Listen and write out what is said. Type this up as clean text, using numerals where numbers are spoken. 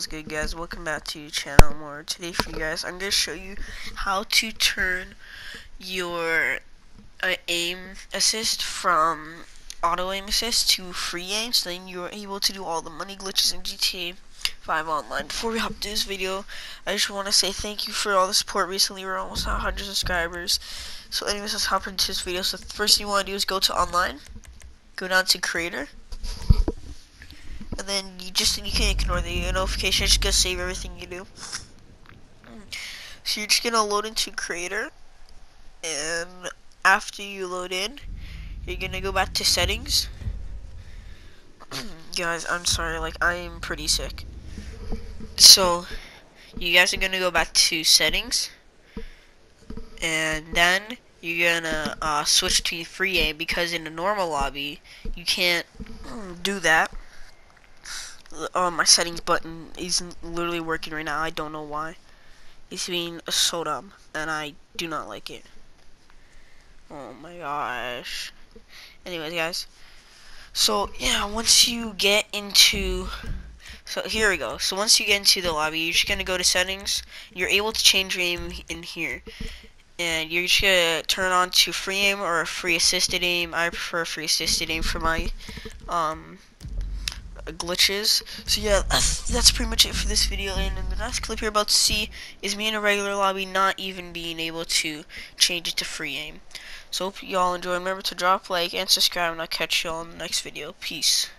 How's good, guys? Welcome back to your channel. More today for you guys, I'm gonna show you how to turn your aim assist from auto aim assist to free aim, so then you're able to do all the money glitches in GTA 5 online. Before we hop into this video, I just want to say thank you for all the support. Recently we're almost at 100 subscribers, so anyways, let's hop into this video. So the first thing you want to do is go to online, go down to creator, and then you can ignore the notification. It's just gonna save everything you do. So you're just gonna load into creator, and after you load in, you're gonna go back to settings. Guys, I'm sorry, like, I am pretty sick. So you guys are gonna go back to settings, and then you're gonna switch to free aim, because in the normal lobby you can't do that. My settings button isn't literally working right now. I don't know why. It's being so dumb, and I do not like it. Oh my gosh. Anyways, guys. So yeah, once you get into, so here we go. So once you get into the lobby, you're just gonna go to settings. You're able to change your aim in here, and you're just gonna turn on to free aim or a free assisted aim. I prefer free assisted aim for my glitches. So yeah, that's pretty much it for this video, and in the next clip you're about to see is me in a regular lobby not even being able to change it to free aim. So hope y'all enjoy. Remember to drop like and subscribe, and I'll catch y'all in the next video. Peace.